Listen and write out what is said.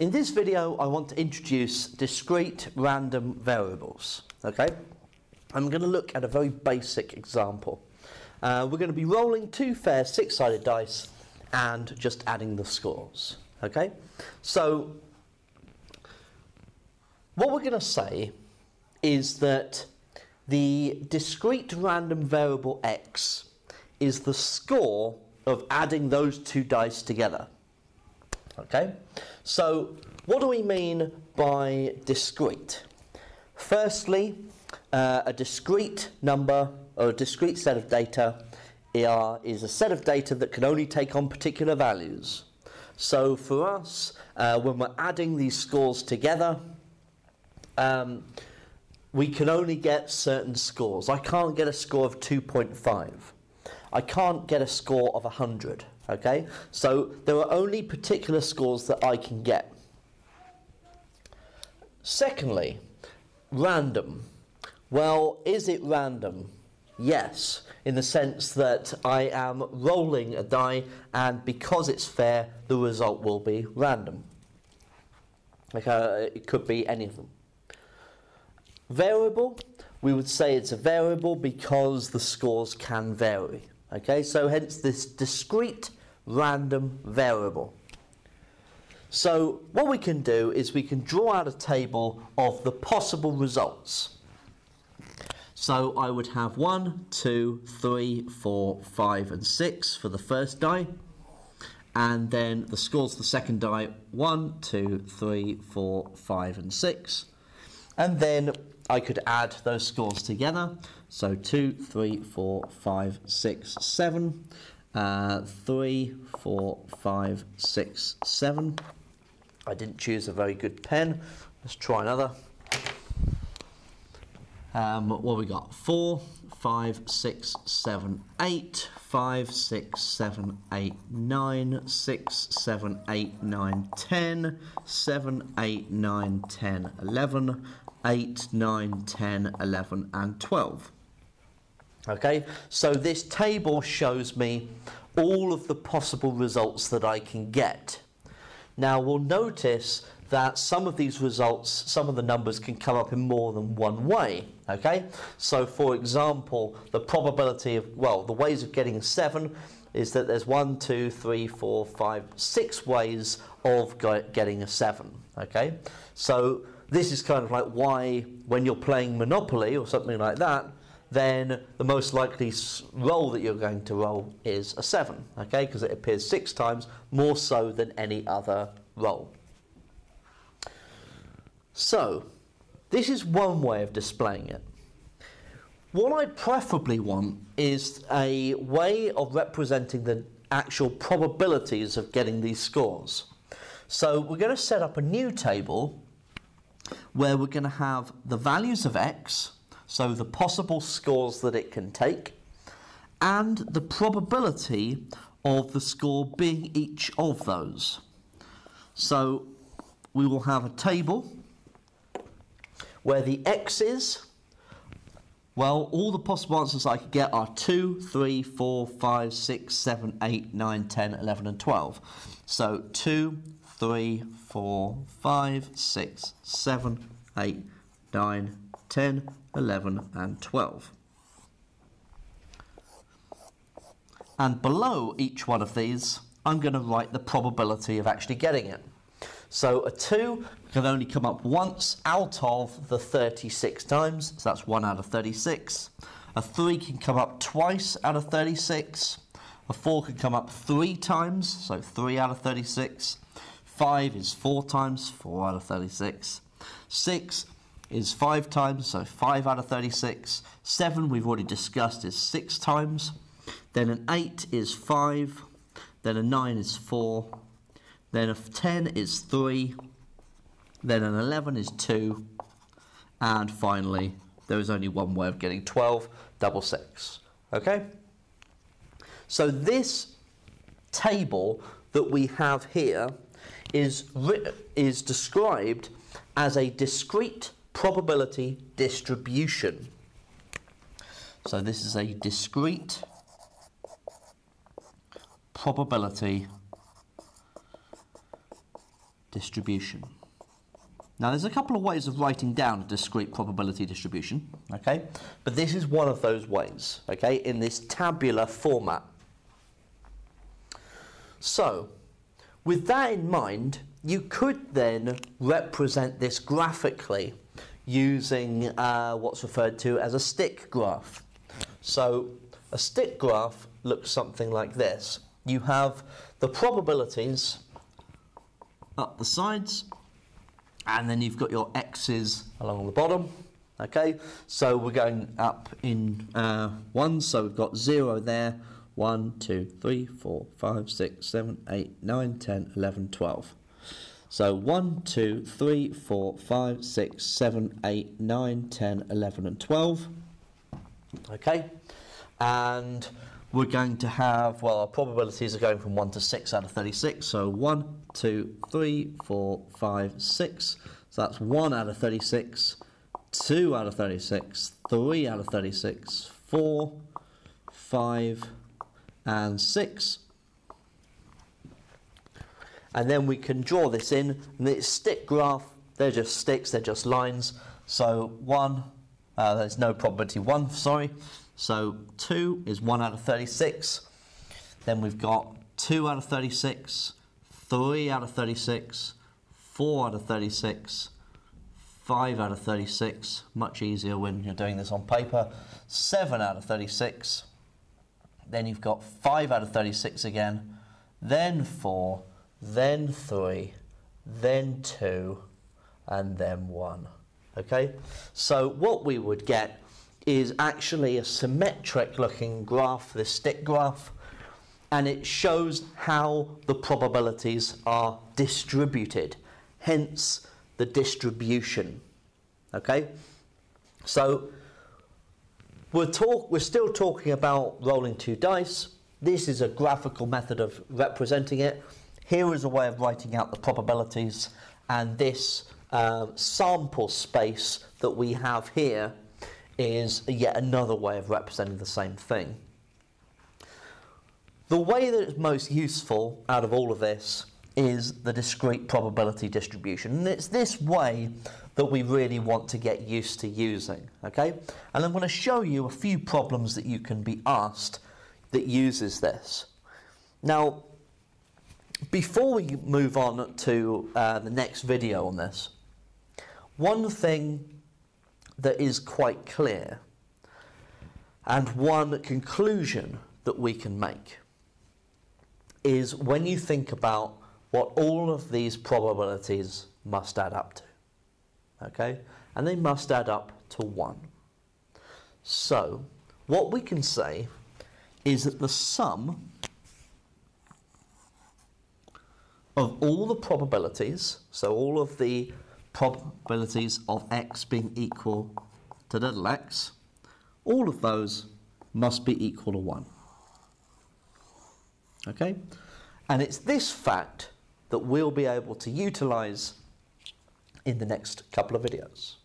In this video, I want to introduce discrete random variables. Okay, I'm going to look at a very basic example. We're going to be rolling two fair six-sided dice and just adding the scores. Okay, so what we're going to say is that the discrete random variable x is the score of adding those two dice together. Okay, so what do we mean by discrete? Firstly, a discrete number or a discrete set of data is a set of data that can only take on particular values. So for us, when we're adding these scores together, we can only get certain scores. I can't get a score of 2.5. I can't get a score of 100. Okay, so there are only particular scores that I can get. Secondly, random. Well, is it random? Yes, in the sense that I am rolling a die, and because it's fair, the result will be random. Okay, it could be any of them. Variable, we would say it's a variable because the scores can vary. Okay, so hence this discrete random variable. So what we can do is we can draw out a table of the possible results. So I would have 1, 2, 3, 4, 5 and 6 for the first die. And then the scores for the second die, 1, 2, 3, 4, 5 and 6. And then I could add those scores together, so 2, 3, 4, 5, 6, 7, 3, 4, 5, 6, 7. I didn't choose a very good pen, let's try another. What we got? 4, 5, 6, 7, 8, 5, 6, 7, 8, 9, 6, 7, 8, 9, 10, 7, 8, 9, 10, 11, 8, 9, 10, 11, and 12. Okay, so this table shows me all of the possible results that I can get. Now we'll notice that some of these results, some of the numbers can come up in more than one way. Okay, so for example, the probability of, well, the ways of getting a 7 is that there's 1, 2, 3, 4, 5, 6 ways of getting a 7. Okay, so this is kind of like why when you're playing Monopoly or something like that, then the most likely roll that you're going to roll is a 7, okay? Because it appears 6 times, more so than any other roll. So, this is one way of displaying it. What I preferably want is a way of representing the actual probabilities of getting these scores. So we're going to set up a new table where we're going to have the values of x, so the possible scores that it can take, and the probability of the score being each of those. So we will have a table where the x's, well, all the possible answers I could get are 2, 3, 4, 5, 6, 7, 8, 9, 10, 11, and 12. So 2, 3, 4, 5, 6, 7, 8, 9, 10, 11, and 12. And below each one of these, I'm going to write the probability of actually getting it. So a 2 can only come up once out of the 36 times, so that's 1 out of 36. A 3 can come up twice out of 36. A 4 can come up 3 times, so 3 out of 36. 5 is 4 times, 4 out of 36. 6 is 5 times, so 5 out of 36. 7, we've already discussed, is 6 times. Then an 8 is 5. Then a 9 is 4. Then a 10 is 3. Then an 11 is 2. And finally, there is only one way of getting 12, double 6. Okay? So this table that we have here is described as a discrete probability distribution. So this is a discrete probability distribution. Now, there's a couple of ways of writing down a discrete probability distribution, okay? But this is one of those ways, okay, in this tabular format. So, with that in mind, you could then represent this graphically using what's referred to as a stick graph. So, a stick graph looks something like this. You have the probabilities up the sides, and then you've got your x's along the bottom, okay? So we're going up in ones, so we've got 0 there, 1, 2, 3, 4, 5, 6, 7, 8, 9, 10, 11, 12. So 1, 2, 3, 4, 5, 6, 7, 8, 9, 10, 11, and 12, okay? And we're going to have, well, our probabilities are going from 1 to 6 out of 36, so 1, 2, 3, 4, 5, 6, so that's 1 out of 36, 2 out of 36, 3 out of 36, 4, 5, and 6. And then we can draw this in, and it's stick graph, they're just sticks, they're just lines, so 1, there's no probability 1, sorry, so 2 is 1 out of 36, then we've got 2 out of 36, 3 out of 36, 4 out of 36, 5 out of 36, much easier when you're doing this on paper, 7 out of 36, then you've got 5 out of 36 again, then 4, then 3, then 2, and then 1. Okay? So what we would get is actually a symmetric looking graph, this stick graph, and it shows how the probabilities are distributed, hence the distribution, okay? So we're still talking about rolling two dice. This is a graphical method of representing it. Here is a way of writing out the probabilities, and this sample space that we have here is yet another way of representing the same thing. The way that it's most useful out of all of this is the discrete probability distribution, and it's this way that we really want to get used to using, okay? And I'm going to show you a few problems that you can be asked that uses this. Now, before we move on to the next video on this, one thing that is quite clear and one conclusion that we can make is when you think about what all of these probabilities must add up to, okay? And they must add up to 1. So, what we can say is that the sum of all the probabilities, so all of the probabilities of x being equal to little x, all of those must be equal to 1. Okay? And it's this fact that we'll be able to utilize in the next couple of videos.